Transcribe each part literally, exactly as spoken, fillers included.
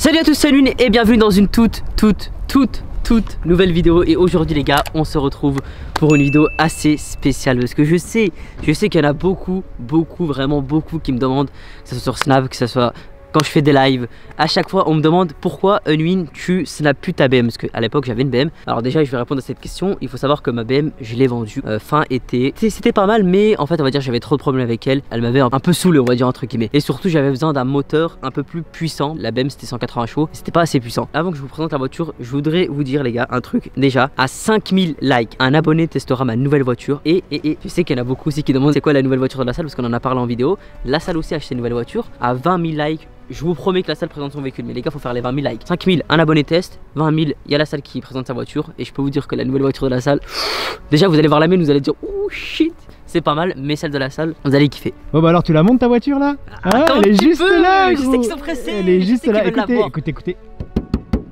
Salut à tous, c'est Unwin et bienvenue dans une toute, toute, toute, toute nouvelle vidéo. Et aujourd'hui les gars, on se retrouve pour une vidéo assez spéciale. Parce que je sais, je sais qu'il y en a beaucoup, beaucoup, vraiment beaucoup qui me demandent, que ce soit sur Snap, que ce soit quand je fais des lives. À chaque fois on me demande pourquoi Unwin tu snaps plus ta B M. Parce qu'à l'époque j'avais une B M. Alors déjà je vais répondre à cette question. Il faut savoir que ma B M je l'ai vendue euh, fin été. C'était pas mal mais en fait on va dire j'avais trop de problèmes avec elle. Elle m'avait un peu saoulé on va dire entre guillemets. Et surtout j'avais besoin d'un moteur un peu plus puissant. La B M c'était cent quatre-vingts chevaux. C'était pas assez puissant. Avant que je vous présente la voiture, je voudrais vous dire les gars un truc. Déjà à cinq mille likes, un abonné testera ma nouvelle voiture. Et, et, et je sais qu'il y en a beaucoup aussi qui demandent c'est quoi la nouvelle voiture de LaSalle. Parce qu'on en a parlé en vidéo. LaSalle aussi a acheté une nouvelle voiture. À vingt mille likes, je vous promets que LaSalle présente son véhicule. Mais les gars, faut faire les vingt mille likes. cinq mille, un abonné test. vingt mille, il y a LaSalle qui présente sa voiture. Et je peux vous dire que la nouvelle voiture de LaSalle, déjà vous allez voir la mienne, vous allez dire ouh shit, c'est pas mal, mais celle de LaSalle, vous allez kiffer. Bon bah alors tu la montes ta voiture là? Ah, attends, elle est juste peu, là. Je sais qu'ils sont pressés. Elle est juste là, écoutez, écoutez, écoutez.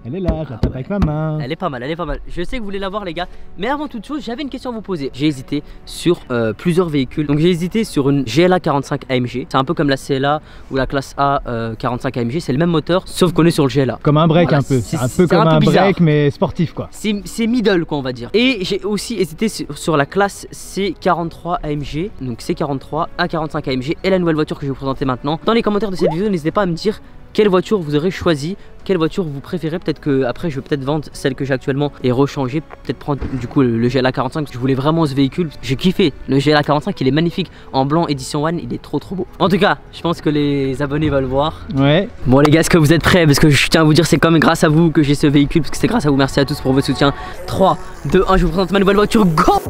Elle est là, je la tape avec ma main. Elle est pas mal, elle est pas mal. Je sais que vous voulez la voir les gars. Mais avant toute chose, j'avais une question à vous poser. J'ai hésité sur euh, plusieurs véhicules. Donc j'ai hésité sur une G L A quarante-cinq A M G. C'est un peu comme la C L A ou la classe A euh, quarante-cinq A M G. C'est le même moteur, sauf qu'on est sur le G L A. Comme un break voilà, un peu. C'est un peu comme un, un peu break mais sportif quoi. C'est middle quoi on va dire. Et j'ai aussi hésité sur, sur la classe C quarante-trois A M G. Donc C quarante-trois, A quarante-cinq A M G et la nouvelle voiture que je vais vous présenter maintenant. Dans les commentaires de cette vidéo, n'hésitez pas à me dire quelle voiture vous aurez choisi, quelle voiture vous préférez. Peut-être que après je vais peut-être vendre celle que j'ai actuellement et rechanger, peut-être prendre du coup le G L A quarante-cinq parce que je voulais vraiment ce véhicule, j'ai kiffé. Le G L A quarante-cinq il est magnifique, en blanc édition One, il est trop trop beau. En tout cas, je pense que les abonnés vont le voir. Ouais. Bon les gars, est-ce que vous êtes prêts? Parce que je tiens à vous dire c'est quand même grâce à vous que j'ai ce véhicule, parce que c'est grâce à vous, merci à tous pour votre soutien. trois, deux, un, je vous présente ma nouvelle voiture, go!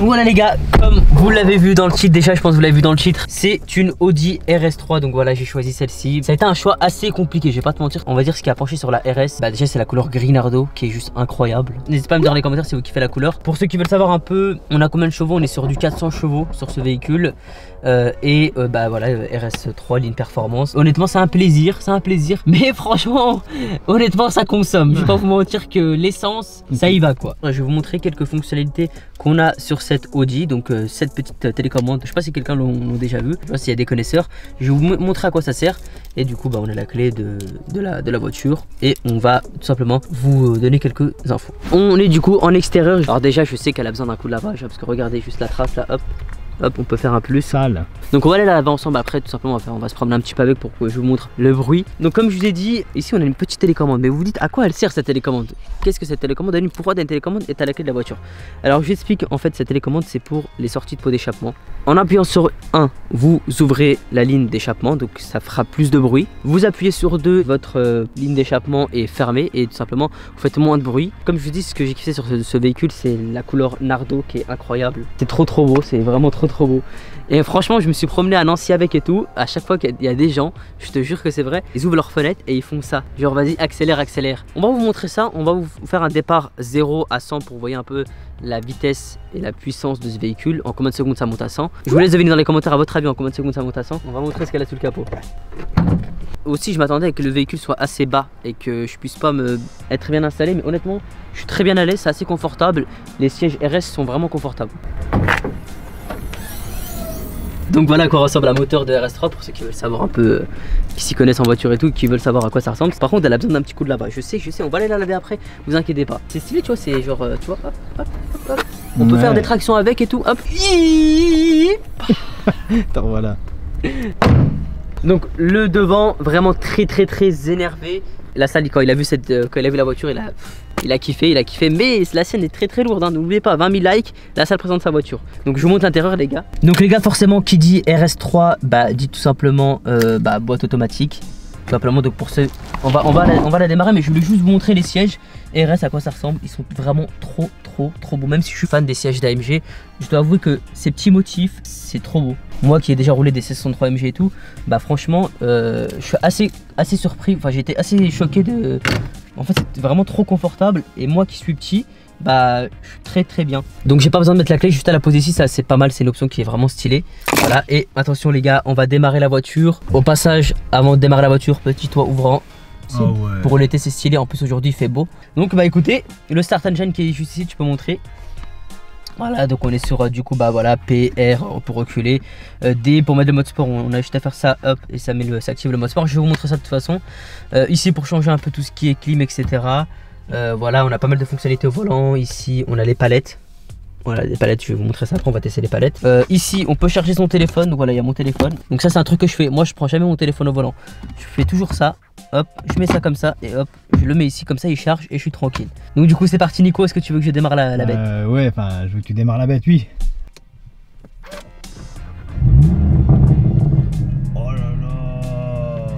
Voilà les gars, comme vous l'avez vu dans le titre, déjà je pense que vous l'avez vu dans le titre, c'est une Audi R S trois, donc voilà j'ai choisi celle-ci. Ça a été un choix assez compliqué, je vais pas te mentir. On va dire ce qui a penché sur la R S, bah déjà c'est la couleur Grinardo qui est juste incroyable. N'hésitez pas à me dire dans les commentaires si vous kiffez la couleur. Pour ceux qui veulent savoir un peu, on a combien de chevaux, on est sur du quatre cents chevaux sur ce véhicule. Euh, et euh, bah voilà, R S trois, ligne performance. Honnêtement c'est un plaisir, c'est un plaisir, mais franchement, honnêtement ça consomme. Je vais pas vous mentir que l'essence, ça y va quoi. Je vais vous montrer quelques fonctionnalités qu'on a sur cette Audi, donc euh, cette petite euh, télécommande. Je sais pas si quelqu'un l'a déjà vu, je sais pas s'il y a des connaisseurs. Je vais vous montrer à quoi ça sert et du coup bah, on a la clé de, de, la, de la voiture et on va tout simplement vous donner quelques infos. On est du coup en extérieur. Alors déjà je sais qu'elle a besoin d'un coup de lavage parce que regardez juste la trace là, hop. Hop, on peut faire un plus sale. Donc on va aller la laver ensemble après, tout simplement. On va, faire, on va se promener un petit peu avec pour que je vous montre le bruit. Donc comme je vous ai dit, ici on a une petite télécommande. Mais vous vous dites à quoi elle sert cette télécommande? Qu'est-ce que cette télécommande a une? Pourquoi une télécommande est à la clé de la voiture? Alors je vous explique, en fait cette télécommande c'est pour les sorties de pot d'échappement. En appuyant sur un, vous ouvrez la ligne d'échappement, donc ça fera plus de bruit. Vous appuyez sur deux, votre euh, ligne d'échappement est fermée et tout simplement vous faites moins de bruit. Comme je vous dis, ce que j'ai kiffé sur ce, ce véhicule, c'est la couleur Nardo qui est incroyable. C'est trop trop beau, c'est vraiment trop trop beau. Et franchement je me suis promené à Nancy avec et tout. À chaque fois qu'il y a des gens, je te jure que c'est vrai, ils ouvrent leurs fenêtres et ils font ça, genre vas-y accélère accélère. On va vous montrer ça, on va vous faire un départ zéro à cent pour vous voyez un peu la vitesse et la puissance de ce véhicule. En combien de secondes ça monte à cent? Je vous laisse deviner dans les commentaires à votre avis en combien de secondes ça monte à cent. On va montrer ce qu'elle a sous le capot. Aussi je m'attendais à que le véhicule soit assez bas et que je puisse pas me être très bien installé, mais honnêtement je suis très bien à l'aise, c'est assez confortable. Les sièges R S sont vraiment confortables. Donc voilà à quoi ressemble la moteur de R S trois pour ceux qui veulent savoir un peu, euh, qui s'y connaissent en voiture et tout, qui veulent savoir à quoi ça ressemble. Par contre elle a besoin d'un petit coup de lavage, je sais, je sais, on va aller la laver après, vous inquiétez pas. C'est stylé tu vois, c'est genre, euh, tu vois, hop, hop, hop, on ouais. peut faire des tractions avec et tout, hop. Attends, voilà. Donc le devant, vraiment très très très énervé. LaSalle quand il a vu cette, euh, quand il a vu la voiture, il a, il a kiffé, il a kiffé. Mais la scène est très très lourde, hein. N'oubliez pas, vingt mille likes, LaSalle présente sa voiture. Donc je vous montre l'intérieur les gars. Donc les gars forcément qui dit R S trois, bah dit tout simplement euh, bah, boîte automatique. simplement. Donc pour ce, on va, on va, la, on va la démarrer, mais je voulais juste vous montrer les sièges R S à quoi ça ressemble. Ils sont vraiment trop trop trop beaux. Même si je suis fan des sièges d'A M G, je dois avouer que ces petits motifs, c'est trop beau. Moi qui ai déjà roulé des C soixante-trois A M G et tout, bah franchement euh, je suis assez assez surpris, enfin j'étais assez choqué de... En fait c'est vraiment trop confortable, et moi qui suis petit, bah je suis très très bien. Donc j'ai pas besoin de mettre la clé, juste à la poser ici, ça c'est pas mal, c'est une option qui est vraiment stylée. Voilà, et attention les gars, on va démarrer la voiture. Au passage, avant de démarrer la voiture, petit toit ouvrant. Oh ouais. Pour l'été c'est stylé, en plus aujourd'hui il fait beau. Donc bah écoutez, le start engine qui est juste ici, tu peux montrer. Voilà, donc on est sur euh, du coup bah voilà, P R pour reculer, euh, D pour mettre le mode sport, on, on a juste à faire ça, hop, et ça met le, ça active le mode sport. Je vais vous montrer ça de toute façon. Euh, ici pour changer un peu tout ce qui est clim, et cetera. Euh, voilà, on a pas mal de fonctionnalités au volant. Ici on a les palettes. Voilà, les palettes, je vais vous montrer ça après, on va tester les palettes. Euh, ici on peut charger son téléphone, donc voilà, il y a mon téléphone. Donc ça c'est un truc que je fais, moi je prends jamais mon téléphone au volant. Je fais toujours ça, hop, je mets ça comme ça, et hop, je le mets ici, comme ça il charge et je suis tranquille. Donc du coup c'est parti Nico, est-ce que tu veux que je démarre la, la bête? euh, Ouais, enfin je veux que tu démarres la bête, oui. Oh là là,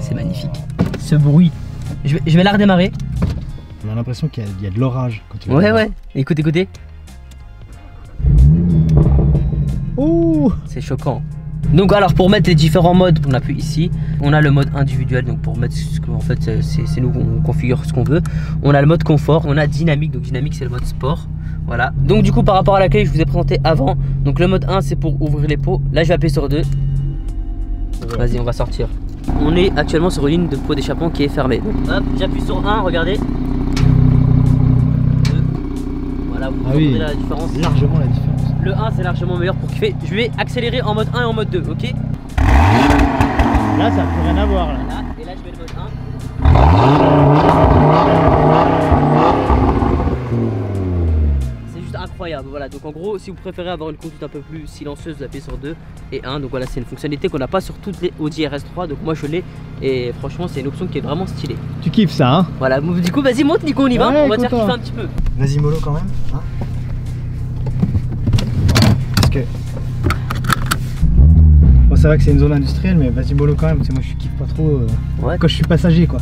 c'est magnifique, ce bruit. Je vais, je vais la redémarrer. On a l'impression qu'il y, y a de l'orage quand tu... Ouais ouais, écoute, écoutez. Ouh, c'est choquant. Donc alors pour mettre les différents modes, on appuie ici. On a le mode individuel, donc pour mettre ce que, en fait c'est nous, on configure ce qu'on veut. On a le mode confort, on a dynamique, donc dynamique c'est le mode sport. Voilà, donc du coup par rapport à la clé je vous ai présenté avant. Donc le mode un c'est pour ouvrir les pots. Là je vais appuyer sur deux. Vas-y, on va sortir. On est actuellement sur une ligne de pot d'échappement qui est fermée. Hop, j'appuie sur un, regardez. deux. Voilà, vous ah oui, la différence. Largement la différence. Le un c'est largement meilleur pour kiffer. Je vais accélérer en mode un et en mode deux, ok? Là ça peut rien avoir là. Voilà. Et là je mets le mode un. C'est juste incroyable, voilà. Donc en gros, si vous préférez avoir une conduite un peu plus silencieuse, vous appuyez sur deux et un. Donc voilà, c'est une fonctionnalité qu'on n'a pas sur toutes les Audi R S trois. Donc moi je l'ai, et franchement c'est une option qui est vraiment stylée. Tu kiffes ça hein? Voilà, du coup vas-y monte Nico, on y va, ouais, on va te faire kiffer un petit peu. Vas-y mollo quand même hein. Okay. Bon, c'est vrai que c'est une zone industrielle, mais vas-y mollo quand même, parce que moi je kiffe pas trop euh, ouais, quand je suis passager quoi.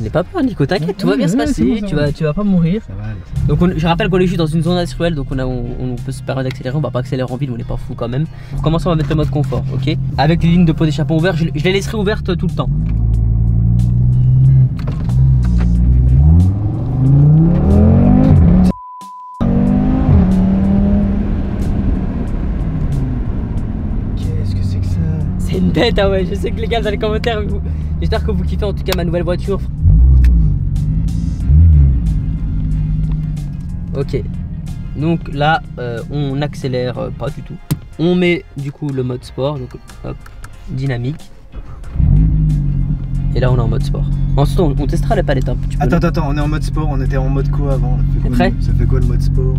N'aie pas peur Nico, t'inquiète, tout va bien se passer, tu vas, tu vas pas mourir. Ça va aller, ça va. Donc on, je rappelle qu'on est juste dans une zone industrielle, donc on, a, on, on peut se permettre d'accélérer, on va pas accélérer en ville, on est pas fou quand même. Pour commencer on va mettre le mode confort, ok? Avec les lignes de pot d'échappement ouvertes, je, je les laisserai ouvertes tout le temps. Bête, ah ouais, je sais que les gars dans les commentaires, j'espère que vous kiffez en tout cas ma nouvelle voiture. Ok, donc là euh, on accélère euh, pas du tout. On met du coup le mode sport, donc hop, dynamique. Et là on est en mode sport. Ensuite on, on testera la palette un petit peu. Attends, attends, on est en mode sport, on était en mode quoi avant? T'es prêt? Ça fait quoi le mode sport?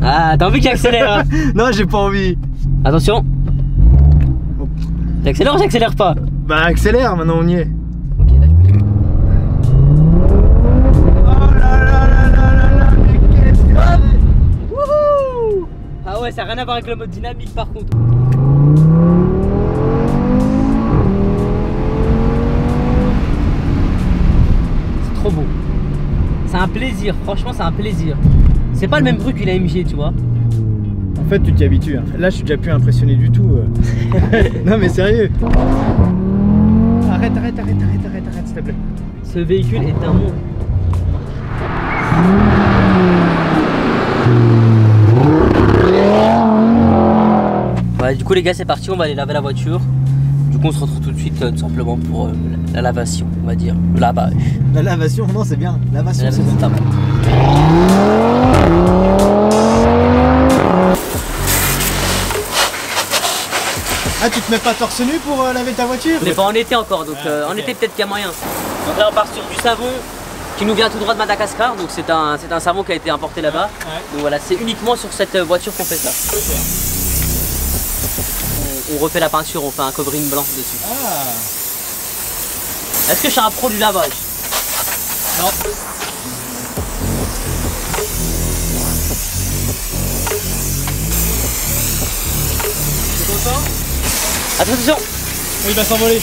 Ah, t'as envie qu'il accélère hein? Non, j'ai pas envie. Attention. J'accélère ou j'accélère pas? Bah accélère, maintenant on y est. Ok, là je peux y aller. Oh là là là là là là, mais qu'est-ce que... Wouhou! Ah ouais, ça n'a rien à voir avec le mode dynamique par contre. C'est trop beau. C'est un plaisir, franchement c'est un plaisir. C'est pas le même truc qu'une A M G, tu vois. En fait, tu t'y habitues. Hein. Là, je suis déjà plus impressionné du tout. Non, mais sérieux. Arrête, arrête, arrête, arrête, arrête, arrête, s'il te plaît. Ce véhicule est un monstre. Ouais, du coup, les gars, c'est parti. On va aller laver la voiture. Du coup, on se retrouve tout de suite, euh, tout simplement pour euh, la lavation, on va dire. Le lavage. La lavation, non, c'est bien. Lavation, la lavation, c'est pas mal. Ah, tu te mets pas torse nu pour euh, laver ta voiture? On est pas en été encore, donc ah, euh, en été peut-être qu'il y a moyen. Donc là on part sur du savon qui nous vient tout droit de Madagascar, donc c'est un, un savon qui a été importé là-bas. Ouais. Donc voilà, c'est uniquement sur cette voiture qu'on fait ça. Okay. On, on refait la peinture, on fait un covering blanc dessus. Ah. Est-ce que je suis un pro du lavage? Non. T'es content? Attention! il va s'envoler.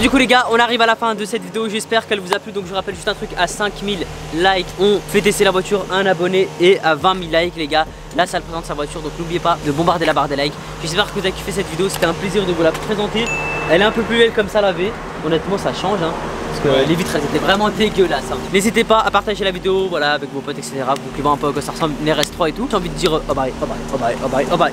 Du coup les gars, on arrive à la fin de cette vidéo, j'espère qu'elle vous a plu. Donc je vous rappelle juste un truc, à cinq mille likes on fait tester la voiture, un abonné, et à vingt mille likes les gars, LaSalle présente sa voiture, donc n'oubliez pas de bombarder la barre des likes. J'espère que vous avez kiffé cette vidéo, c'était un plaisir de vous la présenter. Elle est un peu plus belle comme ça lavée, honnêtement ça change hein, parce que ouais. Les vitres elles étaient vraiment dégueulasses hein. N'hésitez pas à partager la vidéo, voilà, avec vos potes etc, vous pouvez voir un peu à quoi ça ressemble, les R S trois et tout. J'ai envie de dire oh bye, oh bye, oh bye, oh bye, oh bye.